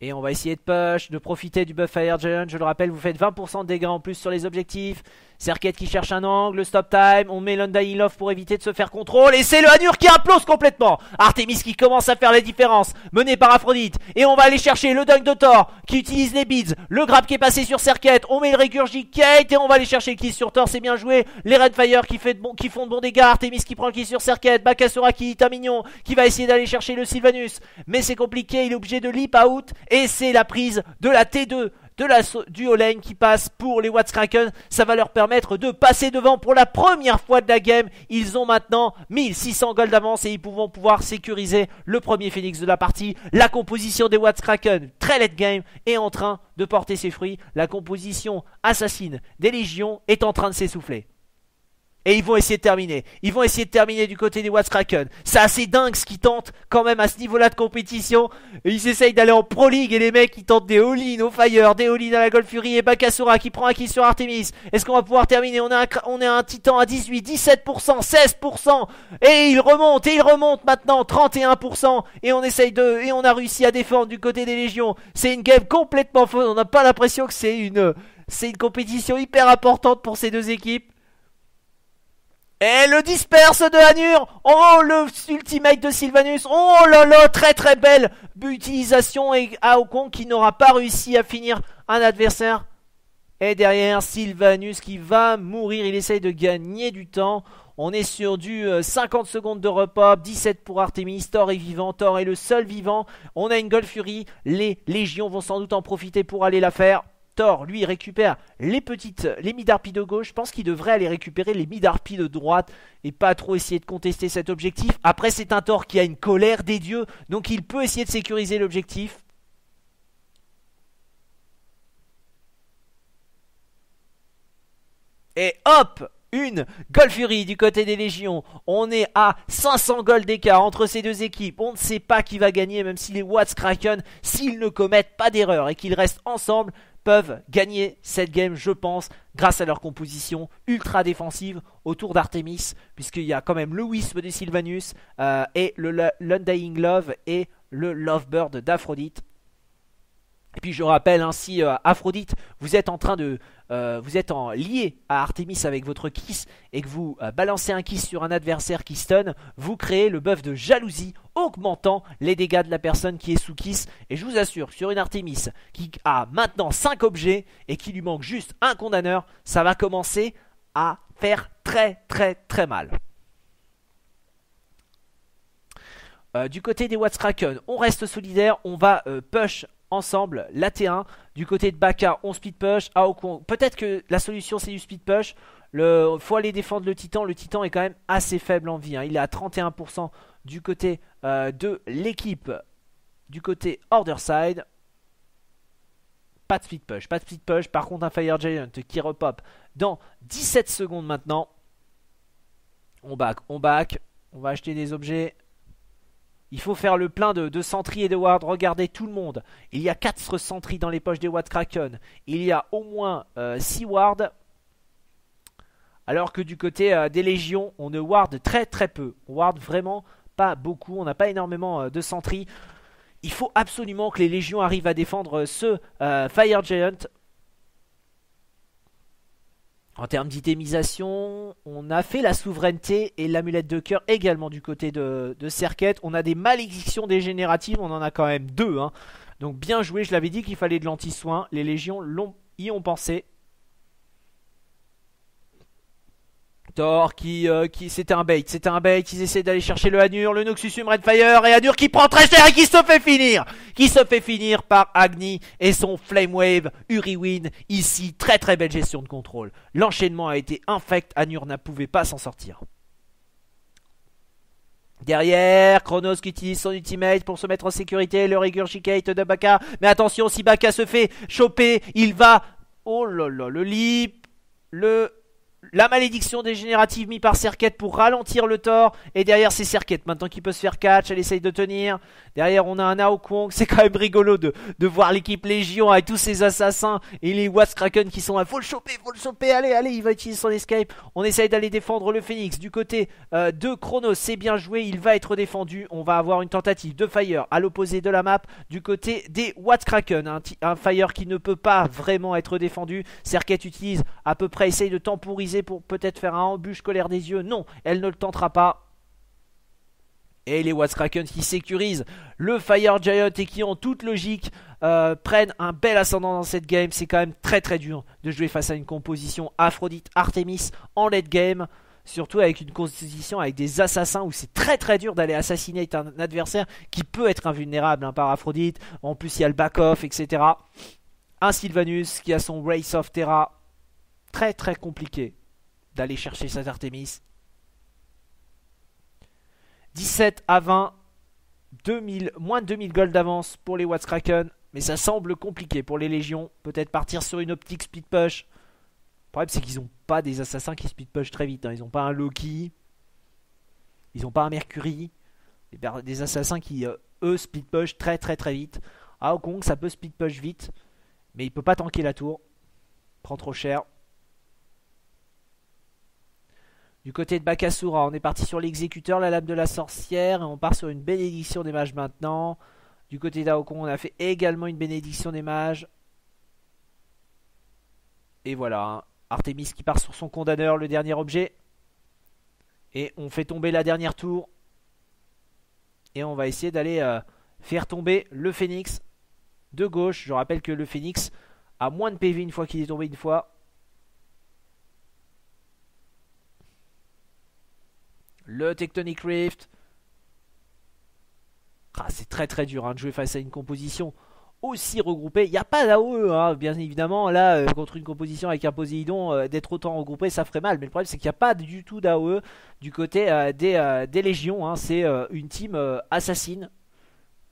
Et on va essayer de push, de profiter du buff Fire Giant. Je le rappelle, vous faites vingt pour cent de dégâts en plus sur les objectifs. Serqet qui cherche un angle, le stop time. On met l'Undying Love pour éviter de se faire contrôle. Et c'est le Anhur qui implose complètement. Artemis qui commence à faire la différence, mené par Aphrodite. Et on va aller chercher le dunk de Thor qui utilise les beads. Le grab qui est passé sur Serqet. On met le Regurgitate et on va aller chercher le kill sur Thor. C'est bien joué. Les Red Fire qui, fait de bon, qui font de bons dégâts. Artemis qui prend le kill sur Serqet. Bakasura qui est un mignon, qui va essayer d'aller chercher le Sylvanus. Mais c'est compliqué, il est obligé de leap out. Et c'est la prise de la T deux de la, du O-Lane qui passe pour les Whats Kraken. Ça va leur permettre de passer devant pour la première fois de la game. Ils ont maintenant mille six cents gold d'avance et ils vont pouvoir sécuriser le premier Phoenix de la partie. La composition des Whats Kraken, très late game, est en train de porter ses fruits. La composition assassine des Légions est en train de s'essouffler. Et ils vont essayer de terminer. Ils vont essayer de terminer du côté des Whats Kraken. C'est assez dingue ce qu'ils tentent quand même à ce niveau-là de compétition. Ils essayent d'aller en Pro League et les mecs ils tentent des all-in au Fire, des all-in à la Gold Fury, et Bakasura qui prend un kill sur Artemis. Est-ce qu'on va pouvoir terminer? On a un, on a un Titan à dix-huit, dix-sept pour cent, seize pour cent. Et il remonte, et il remonte maintenant, trente et un pour cent. Et on essaye de, et on a réussi à défendre du côté des Légions. C'est une game complètement fausse. On n'a pas l'impression que c'est une, c'est une compétition hyper importante pour ces deux équipes. Et le disperse de Anhur. Oh, le ultimate de Sylvanus. Oh là là, très très belle utilisation. Et Ao Kuang qui n'aura pas réussi à finir un adversaire. Et derrière, Sylvanus qui va mourir. Il essaye de gagner du temps. On est sur du cinquante secondes de repop. dix-sept pour Artemis. Thor est vivant. Thor est le seul vivant. On a une Gold Fury. Les Légions vont sans doute en profiter pour aller la faire. Thor, lui, récupère les petites, les mid-harpies de gauche. Je pense qu'il devrait aller récupérer les mid-harpies de droite et pas trop essayer de contester cet objectif. Après, c'est un Thor qui a une colère des dieux, donc il peut essayer de sécuriser l'objectif. Et hop, une Gold Fury du côté des Légions. On est à cinq cents gold d'écart entre ces deux équipes. On ne sait pas qui va gagner, même si les Whats Kraken, s'ils ne commettent pas d'erreur et qu'ils restent ensemble, peuvent gagner cette game, je pense, grâce à leur composition ultra défensive autour d'Artemis, puisqu'il y a quand même le Wisp de Sylvanus euh, et le l'Undying Love et le Lovebird d'Aphrodite. Et puis je rappelle, hein, si euh, Aphrodite, vous êtes en train de, euh, vous êtes en lié à Artemis avec votre kiss et que vous euh, balancez un kiss sur un adversaire qui stun, vous créez le buff de jalousie, augmentant les dégâts de la personne qui est sous kiss. Et je vous assure, sur une Artemis qui a maintenant cinq objets et qui lui manque juste un condamneur, ça va commencer à faire très très très mal. Euh, du côté des Whats Kraken, on reste solidaire, on va euh, push ensemble la T un. Du côté de Baka, on speed push. Ao Kuang, peut-être que la solution c'est du speed push. Il faut aller défendre le Titan. Le Titan est quand même assez faible en vie, hein. Il est à trente et un pour cent du côté euh, de l'équipe. Du côté Order Side, pas de speed push. Pas de speed push. Par contre, un Fire Giant qui repop dans dix-sept secondes maintenant. On back, on back. On va acheter des objets. Il faut faire le plein de, de sentries et de wards. Regardez tout le monde. Il y a quatre sentries dans les poches des Whats Kraken. Il y a au moins euh, six wards. Alors que du côté euh, des Légions, on ne ward très très peu. On ward vraiment pas beaucoup. On n'a pas énormément euh, de sentries. Il faut absolument que les Légions arrivent à défendre euh, ce euh, Fire Giant. En termes d'itemisation, on a fait la souveraineté et l'amulette de cœur également du côté de, de Serqet. On a des malédictions dégénératives, on en a quand même deux, hein. Donc bien joué, je l'avais dit qu'il fallait de l'anti-soin. Les Légions l'ont, y ont pensé. Thor qui, euh, qui c'était un bait, c'était un bait, ils essaient d'aller chercher le Anhur, le Noxusum Redfire, et Adur qui prend très cher et qui se fait finir, qui se fait finir par Agni et son Flame Wave. Uriwin ici, très très belle gestion de contrôle, l'enchaînement a été infect, Anhur ne pouvait pas s'en sortir. Derrière, Chronos qui utilise son ultimate pour se mettre en sécurité, le Regurgitate de Baka, mais attention, si Baka se fait choper, il va, oh là là, le leap, le... la malédiction dégénérative mise par Serqet pour ralentir le Thor. Et derrière c'est Serqet maintenant qui peut se faire catch. Elle essaye de tenir. Derrière on a un Ao Kuang. C'est quand même rigolo de, de voir l'équipe Légion avec tous ses assassins et les Whats Kraken qui sont là. Faut le choper, faut le choper. Allez, allez, il va utiliser son escape. On essaye d'aller défendre le Phoenix. Du côté euh, de Chronos, c'est bien joué. Il va être défendu. On va avoir une tentative de Fire à l'opposé de la map. Du côté des Whats Kraken, un, un Fire qui ne peut pas vraiment être défendu. Serqet utilise à peu près, essaye de temporiser pour peut-être faire un embûche colère des yeux. Non, elle ne le tentera pas. Et les Whats Kraken qui sécurisent le Fire Giant et qui en toute logique euh, prennent un bel ascendant dans cette game. C'est quand même très très dur de jouer face à une composition Aphrodite Artemis en late game, surtout avec une composition avec des assassins où c'est très très dur d'aller assassiner un adversaire qui peut être invulnérable, hein, par Aphrodite. En plus il y a le back-off, etc. Un Sylvanus qui a son Race of Terra, très très compliqué d'aller chercher cette Artemis. dix-sept à vingt, deux mille, moins de deux mille gold d'avance pour les Whats Kraken. Mais ça semble compliqué pour les Légions. Peut-être partir sur une optique speed push. Le problème c'est qu'ils n'ont pas des assassins qui speed push très vite, hein. Ils n'ont pas un Loki. Ils n'ont pas un Mercury. Des assassins qui euh, eux speed push très très très vite. Ao Kuang ça peut speed push vite, mais il peut pas tanker la tour. Prend trop cher. Du côté de Bakasura, on est parti sur l'exécuteur, la lame de la sorcière, et on part sur une bénédiction des mages maintenant. Du côté d'Aokon, on a fait également une bénédiction des mages. Et voilà, hein. Artemis qui part sur son condamneur, le dernier objet. Et on fait tomber la dernière tour. Et on va essayer d'aller euh, faire tomber le Phénix de gauche. Je rappelle que le Phénix a moins de P V une fois qu'il est tombé une fois. Le Tectonic Rift. Ah, c'est très très dur, hein, de jouer face à une composition aussi regroupés. Il n'y a pas d'A O E, hein, bien évidemment. Là, euh, contre une composition avec un Poséidon, euh, d'être autant regroupé, ça ferait mal. Mais le problème, c'est qu'il n'y a pas du tout d'A O E du côté euh, des, euh, des Légions. Hein. C'est euh, une team euh, assassine,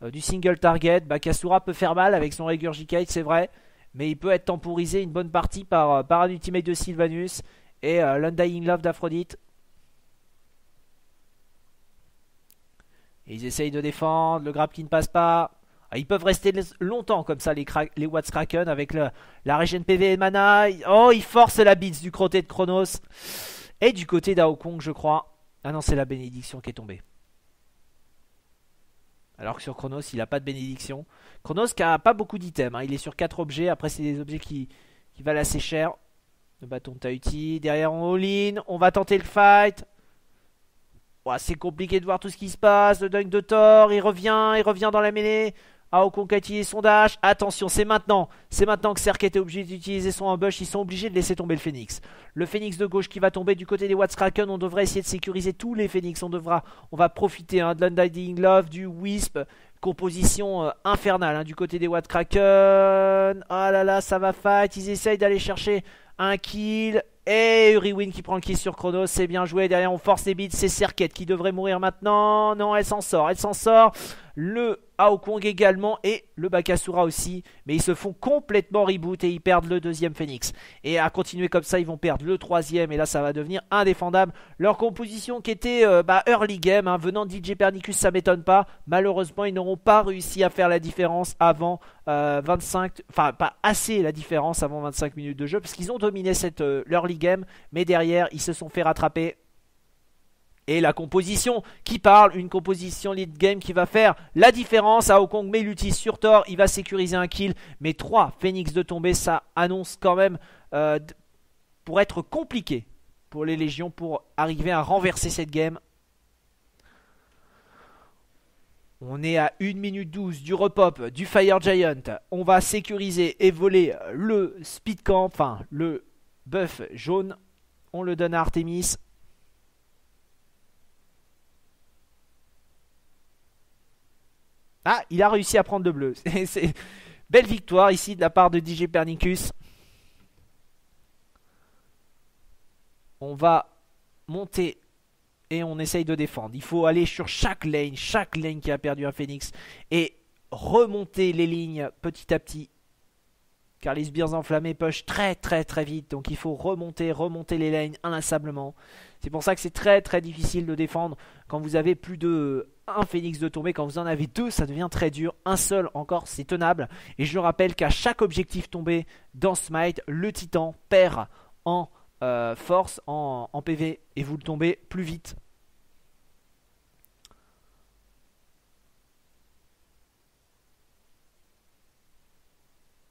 euh, du single target. Bakasura peut faire mal avec son Regurgitate, c'est vrai. Mais il peut être temporisé une bonne partie par, par un ultimate de Sylvanus et euh, l'Undying Love d'Aphrodite. Ils essayent de défendre, le grab qui ne passe pas. Ils peuvent rester longtemps comme ça, les, les Whats Kraken, avec le, la régène P V et Mana. Oh, ils forcent la bits du côté de Chronos. Et du côté d'Haokong, je crois. Ah non, c'est la bénédiction qui est tombée. Alors que sur Chronos, il n'a pas de bénédiction. Chronos qui n'a pas beaucoup d'items. Hein. Il est sur quatre objets. Après, c'est des objets qui, qui valent assez cher. Le bâton de Tahiti. Derrière, on all-in. On va tenter le fight. Wow, c'est compliqué de voir tout ce qui se passe. Le dunk de Thor, il revient, il revient dans la mêlée. Haokong a utilisé son dash. Attention, c'est maintenant. C'est maintenant que Serqet est obligé d'utiliser son ambush. Ils sont obligés de laisser tomber le phénix. Le phénix de gauche qui va tomber du côté des Whats Kraken. On devrait essayer de sécuriser tous les phénix. On devra, on va profiter hein, de l'Undying Love, du Wisp. Composition euh, infernale hein, du côté des Whats Kraken. Oh là là, ça va fight. Ils essayent d'aller chercher un kill. Et Uriwin qui prend le kill sur Chronos, c'est bien joué. Derrière, on force les bits, c'est Serqet qui devrait mourir maintenant. Non, elle s'en sort, elle s'en sort. Le Haokong également et le Bakasura aussi. Mais ils se font complètement reboot et ils perdent le deuxième Phoenix. Et à continuer comme ça, ils vont perdre le troisième. Et là, ça va devenir indéfendable. Leur composition qui était euh, bah, early game, hein, venant de D J Pernicus, ça m'étonne pas. Malheureusement, ils n'auront pas réussi à faire la différence avant euh, vingt-cinq... Enfin, pas assez la différence avant vingt-cinq minutes de jeu. Parce qu'ils ont dominé cette euh, early game. Mais derrière, ils se sont fait rattraper. Et la composition qui parle, une composition lead game qui va faire la différence. Haokong met l'ulti sur Thor, il va sécuriser un kill. Mais trois Phoenix de tomber, ça annonce quand même euh, pour être compliqué pour les Légions, pour arriver à renverser cette game. On est à une minute douze du repop, du Fire Giant. On va sécuriser et voler le speed camp, enfin le buff jaune. On le donne à Artemis. Ah, il a réussi à prendre le bleu. C'est belle victoire ici de la part de D J Pernicus. On va monter et on essaye de défendre. Il faut aller sur chaque lane, chaque lane qui a perdu un phénix. Et remonter les lignes petit à petit. Car les sbires enflammés push très très très vite. Donc il faut remonter, remonter les lanes inlassablement. C'est pour ça que c'est très très difficile de défendre quand vous avez plus de... un phénix de tomber, quand vous en avez deux ça devient très dur, un seul encore c'est tenable. Et je rappelle qu'à chaque objectif tombé dans Smite, le titan perd en euh, force, en, en P V, et vous le tombez plus vite.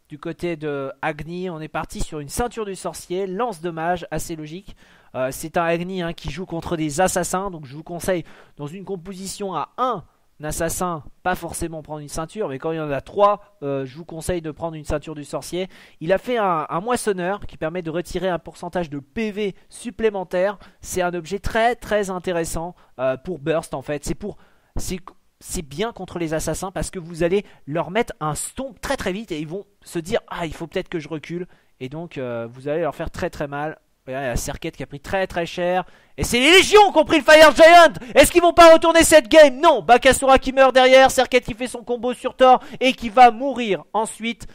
Du côté de Agni, on est parti sur une ceinture du sorcier, lance de mage, assez logique. Euh, c'est un Agni hein, qui joue contre des assassins, donc je vous conseille dans une composition à un assassin, pas forcément prendre une ceinture, mais quand il y en a trois, euh, je vous conseille de prendre une ceinture du sorcier. Il a fait un, un moissonneur qui permet de retirer un pourcentage de P V supplémentaire. C'est un objet très très intéressant euh, pour burst en fait, c'est pour... c'est bien contre les assassins parce que vous allez leur mettre un stomp très très vite et ils vont se dire ah il faut peut-être que je recule et donc euh, vous allez leur faire très très mal. Il y a la Serqet qui a pris très très cher et c'est les Légions qui ont pris le Fire Giant. Est-ce qu'ils vont pas retourner cette game? Non, Bakasura qui meurt derrière, Serqet qui fait son combo sur Thor et qui va mourir ensuite.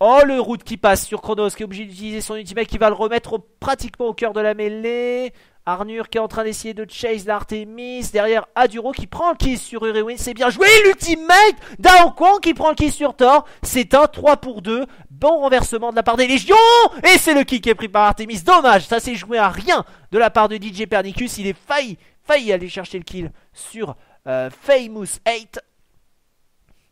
Oh le route qui passe sur Chronos qui est obligé d'utiliser son ultimate qui va le remettre au, pratiquement au cœur de la mêlée. Arnur qui est en train d'essayer de chase l'Artemis. Derrière Adur zéro qui prend le kill sur Uriwin. C'est bien joué l'ultimate d'Aokong qui prend le kill sur Thor. C'est un trois pour deux. Bon renversement de la part des Légions. Et c'est le kill qui est pris par Artemis. Dommage, ça s'est joué à rien de la part de D J Pernicus. Il est failli, failli aller chercher le kill sur euh, Famous huit.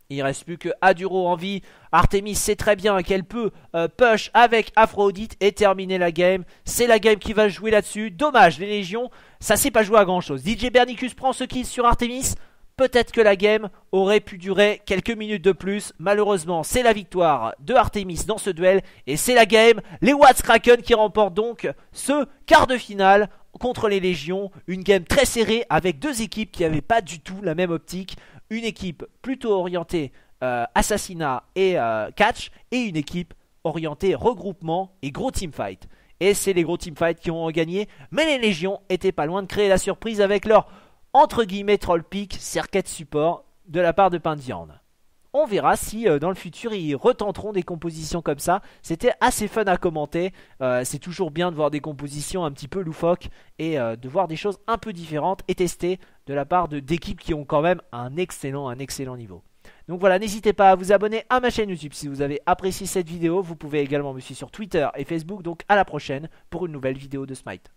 Il ne reste plus que Adur zéro en vie. Artemis sait très bien qu'elle peut euh, push avec Aphrodite et terminer la game. C'est la game qui va jouer là-dessus. Dommage, les Légions, ça s'est pas joué à grand-chose. D J Pernicus prend ce kill sur Artemis. Peut-être que la game aurait pu durer quelques minutes de plus. Malheureusement, c'est la victoire de Artemis dans ce duel. Et c'est la game. Les Whats Kraken qui remportent donc ce quart de finale contre les Légions. Une game très serrée avec deux équipes qui n'avaient pas du tout la même optique. Une équipe plutôt orientée euh, assassinat et euh, catch, et une équipe orientée regroupement et gros teamfight. Et c'est les gros teamfights qui ont gagné, mais les Légions étaient pas loin de créer la surprise avec leur entre guillemets troll pick Serqet support de la part de Pain de Viande. On verra si euh, dans le futur ils retenteront des compositions comme ça. C'était assez fun à commenter. Euh, c'est toujours bien de voir des compositions un petit peu loufoques et euh, de voir des choses un peu différentes et testées de la part d'équipes qui ont quand même un excellent, un excellent niveau. Donc voilà, n'hésitez pas à vous abonner à ma chaîne YouTube si vous avez apprécié cette vidéo. Vous pouvez également me suivre sur Twitter et Facebook. Donc à la prochaine pour une nouvelle vidéo de Smite.